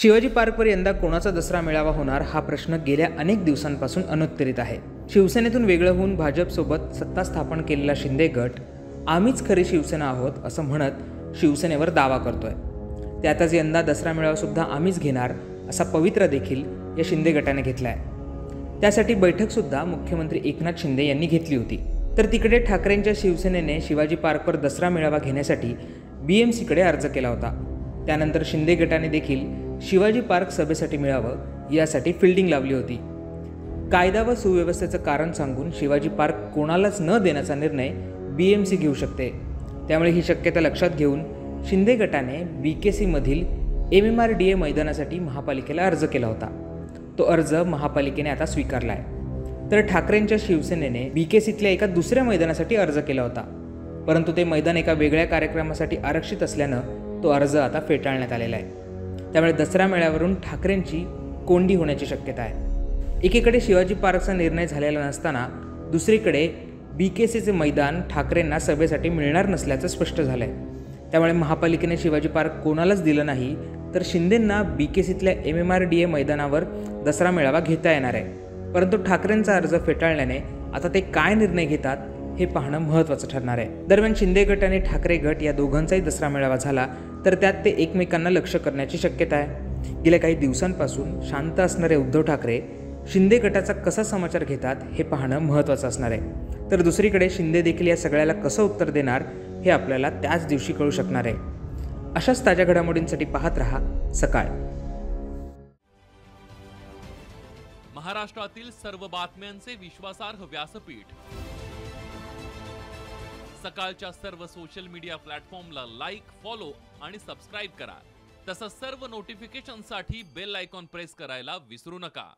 शिवाजी पार्कवर यंदा कोणाचा दसरा मेळावा होणार हा प्रश्न गेल्या अनेक दिवसांपासून अनुत्तरित आहे। शिवसेनेतून वेगळं होऊन भाजपसोबत सत्ता स्थापन केलेला शिंदे गट आम्हीच खरी शिवसेना आहोत असं म्हणत शिवसेनेवर दावा करतोय। त्यातच यंदा दसरा मेळावा सुद्धा आम्हीच घेणार असा पवित्रा देखील या शिंदे गटाने घेतला आहे। त्यासाठी बैठक सुद्धा मुख्यमंत्री एकनाथ शिंदे यांनी घेतली होती। तर तिकडे ठाकरेंच्या शिवसेनेने शिवाजी पार्कवर दसरा मेळावा घेण्यासाठी बीएमसीकडे अर्ज केला होता। त्यानंतर शिंदे गटाने देखील शिवाजी पार्क सभेसाठी मिळावं यासाठी फिल्डिंग लावली होती। कायदा व सुव्यवस्थेचं कारण सांगून शिवाजी पार्क कोणालाच न देण्याचा निर्णय बीएमसी घेऊ शकते। त्यामुळे ही शक्यता लक्षात घेऊन शिंदे गटाने बीकेसी मधील एमएमआरडीए मैदानासाठी महापालिकेला अर्ज केला होता। तो अर्ज महापालिकेने आता स्वीकारला आहे। तर ठाकरेंच्या शिवसेनेने बीकेसीतल्या एका दुसऱ्या मैदानासाठी अर्ज केला होता, परंतु ते मैदान एका वेगळ्या कार्यक्रमासाठी आरक्षित असल्यानं तो अर्ज आता फेटाळण्यात आलेला आहे। त्यामुळे दसरा मेळाव्यावरून ठाकरेंची कोंडी होण्याची शक्यता आहे। एकीकडे शिवाजी पार्कचा निर्णय झालेला नसताना दुसरीकडे बीकेसीचे मैदान ठाकरेंना सभेसाठी मिळणार नसल्याचं स्पष्ट झालं आहे। त्यामुळे महापालिकेने शिवाजी पार्क कोणालाच दिलं नाही, तर शिंदेंना बीकेसीतल्या एमएमआरडीए मैदानावर दसरा मेळावा घेता येणार आहे। परंतु ठाकरेंचा अर्ज फेटाळल्याने आता ते काय निर्णय घेतात हे पाहणं महत्त्वाचं ठरणार आहे। दरम्यान शिंदे गट आणि ठाकरे गट या दोघांचाही दसरा मेळावा झाला तर त्यात ते एकमेकांना लक्ष्य करण्याची शक्यता आहे। गेल्या काही दिवसांपासून शांत असणारे उद्धव ठाकरे शिंदे गटाचा कसा समाचार घेतात हे पाहणं महत्त्वाचं असणार आहे। तर दुसरीकडे शिंदे देखील या सगळ्याला कसं उत्तर देणार हे आपल्याला त्याच दिवशी कळू शकणार आहे। अशाच ताज्या घडामोडींसाठी पाहत रहा सकाळ। महाराष्ट्रातील सर्व बातम्यांचे विश्वासार्ह व्यासपीठ सकाळच्या सर्व सोशल मीडिया प्लॅटफॉर्मला लाईक, फॉलो आणि सबस्क्राइब करा। तसंच सर्व नोटिफिकेशनसाठी बेल आयकॉन प्रेस करायला विसरू नका।